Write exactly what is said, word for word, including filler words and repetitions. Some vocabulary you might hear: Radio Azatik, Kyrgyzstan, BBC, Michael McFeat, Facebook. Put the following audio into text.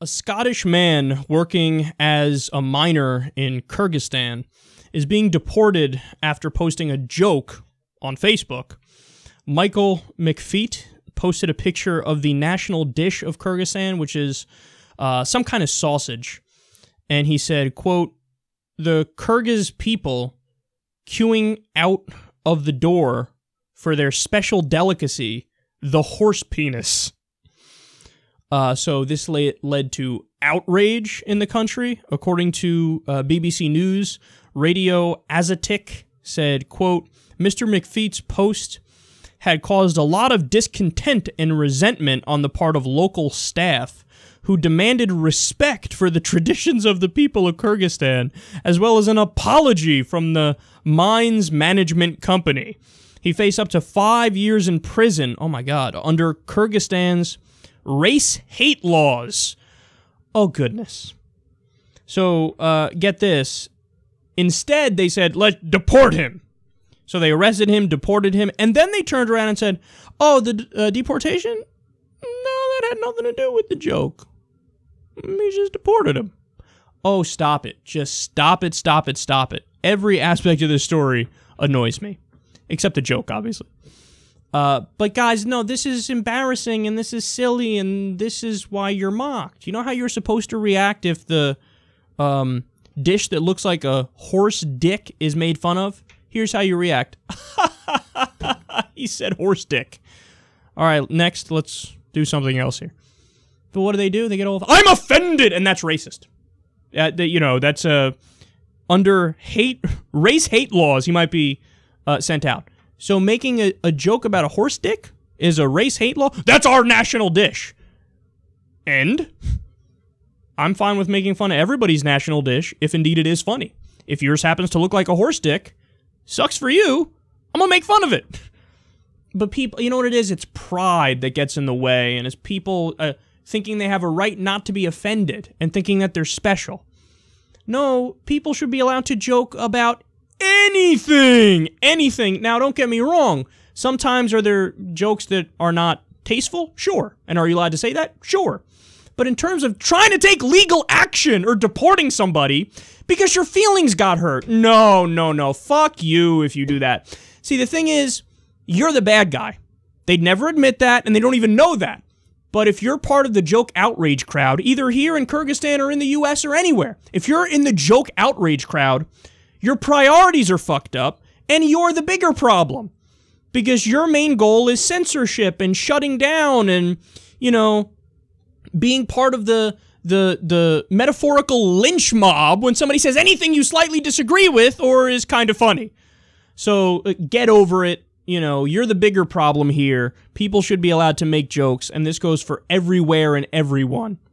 A Scottish man working as a miner in Kyrgyzstan is being deported after posting a joke on Facebook. Michael McFeat posted a picture of the national dish of Kyrgyzstan, which is uh, some kind of sausage. And he said, quote, "The Kyrgyz people queuing out of the door for their special delicacy, the horse penis." Uh, so this le- led to outrage in the country. According to uh, B B C News, Radio Azatik said, quote, "Mister McFeat's post had caused a lot of discontent and resentment on the part of local staff who demanded respect for the traditions of the people of Kyrgyzstan, as well as an apology from the mines management company. He faced up to five years in prison," oh my god, "under Kyrgyzstan's race hate laws." Oh, goodness. So, uh, get this. Instead, they said, let's deport him. So they arrested him, deported him, and then they turned around and said, oh, the uh, deportation? No, that had nothing to do with the joke. He just deported him. Oh, stop it. Just stop it, stop it, stop it. Every aspect of this story annoys me. Except the joke, obviously. Uh, but guys, no, this is embarrassing, and this is silly, and this is why you're mocked. You know how you're supposed to react if the um, dish that looks like a horse dick is made fun of? Here's how you react. He said horse dick. All right, next, let's do something else here. But what do they do? They get all, I'm offended! And that's racist. Uh, they, you know, that's, uh, under hate, race hate laws, he might be uh, sent out. So making a, a joke about a horse dick is a race hate law? That's our national dish. And I'm fine with making fun of everybody's national dish, if indeed it is funny. If yours happens to look like a horse dick, sucks for you, I'm gonna make fun of it. But people, you know what it is? It's pride that gets in the way, and it's people uh, thinking they have a right not to be offended and thinking that they're special. No, people should be allowed to joke about anything, anything. Now, don't get me wrong. Sometimes are there jokes that are not tasteful? Sure. And are you allowed to say that? Sure. But in terms of trying to take legal action or deporting somebody because your feelings got hurt, no, no, no. Fuck you if you do that. See, the thing is, you're the bad guy. They'd never admit that, and they don't even know that. But if you're part of the joke outrage crowd, either here in Kyrgyzstan or in the U S or anywhere, if you're in the joke outrage crowd, your priorities are fucked up, and you're the bigger problem. Because your main goal is censorship and shutting down and, you know, being part of the the the metaphorical lynch mob when somebody says anything you slightly disagree with or is kind of funny. So, uh, get over it. You know, you're the bigger problem here. People should be allowed to make jokes, and this goes for everywhere and everyone.